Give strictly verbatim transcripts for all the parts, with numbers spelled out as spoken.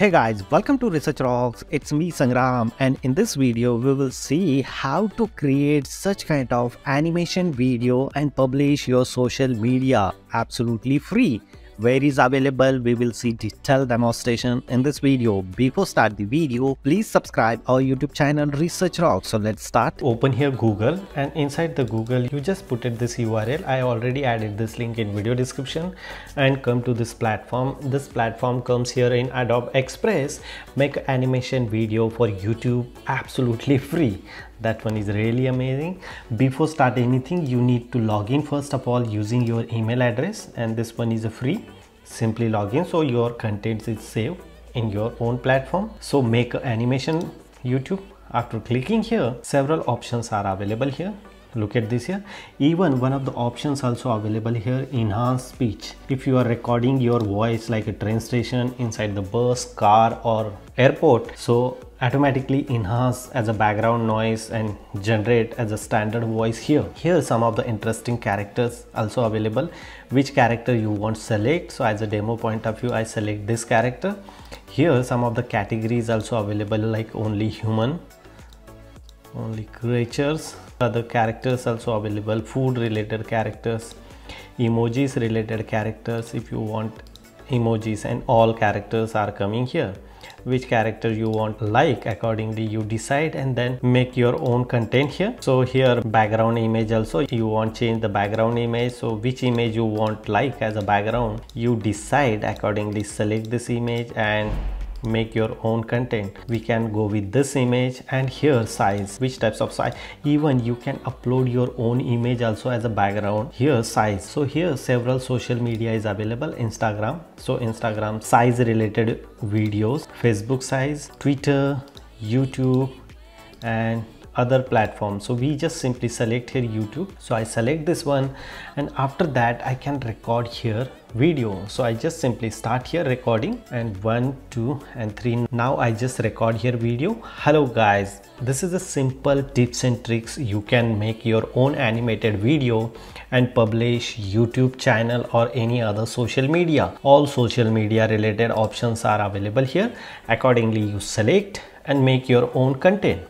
Hey guys, welcome to Research Rocks. It's me Sangram, and in this video we will see how to create such kind of animation video and publish your social media absolutely free. Where is available, we will see detailed demonstration in this video. Before start the video, please subscribe our YouTube channel Research Rocks. So let's start. Open here Google, and inside the Google you just put in this U R L. I already added this link in video description, and come to this platform. This platform comes here in Adobe Express. Make animation video for YouTube absolutely free. That one is really amazing. Before start anything, you need to log in first of all using your email address, and this one is a free. Simply log in so your contents is saved in your own platform. So make animation YouTube. After clicking here, several options are available here. Look at this here. Even one of the options also available here, enhance speech. If you are recording your voice like a train station, inside the bus, car or airport, so automatically enhance as a background noise and generate as a standard voice here. Here some of the interesting characters also available, which character you want to select. So as a demo point of view, I select this character. Here some of the categories also available, like only human, only creatures, other characters also available, food related characters, emojis related characters if you want emojis, and all characters are coming here. Which character you want, like accordingly you decide and then make your own content here. So here background image also, you want change the background image. So which image you want like as a background, you decide accordingly, select this image and make your own content. We can go with this image. And here size, which types of size, even you can upload your own image also as a background. Here size, so here several social media is available. Instagram, so Instagram size related videos, Facebook size, Twitter, YouTube and other platforms. So we just simply select here YouTube. So I select this one, and after that I can record here video. So I just simply start here recording, and one, two and three. Now I just record here video. Hello guys, this is a simple tips and tricks. You can make your own animated video and publish YouTube channel or any other social media. All social media related options are available here. Accordingly you select and make your own content.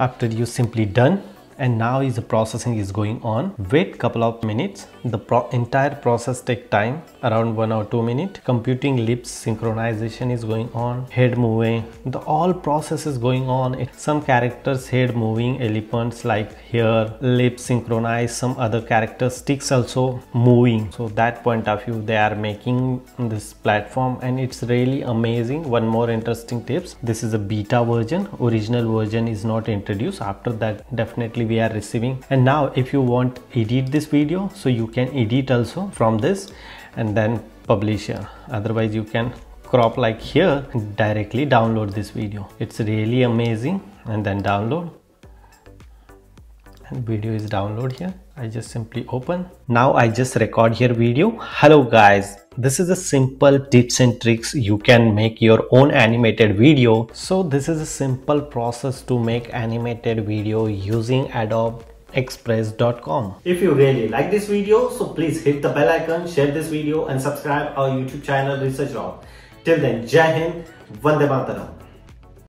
After you simply done, and now is the processing is going on. Wait couple of minutes. The pro entire process take time around one or two minutes. Computing lips synchronization is going on, head moving, the all process is going on. Some characters head moving, elephants like here, lips synchronized, some other characters sticks also moving. So that point of view they are making this platform, and it's really amazing. One more interesting tips, this is a beta version, original version is not introduced. After that definitely we are receiving. And now if you want edit this video, so you can edit also from this and then publish here. Otherwise you can crop like here and directly download this video. It's really amazing. And then download, and video is download here. I just simply open. Now I just record here video. Hello guys, this is a simple tips and tricks. You can make your own animated video. So this is a simple process to make animated video using Adobe Express dot com. If you really like this video, so please hit the bell icon, share this video and subscribe our YouTube channel Research Rocks. Till then, Jai Hind, Vande Mataram.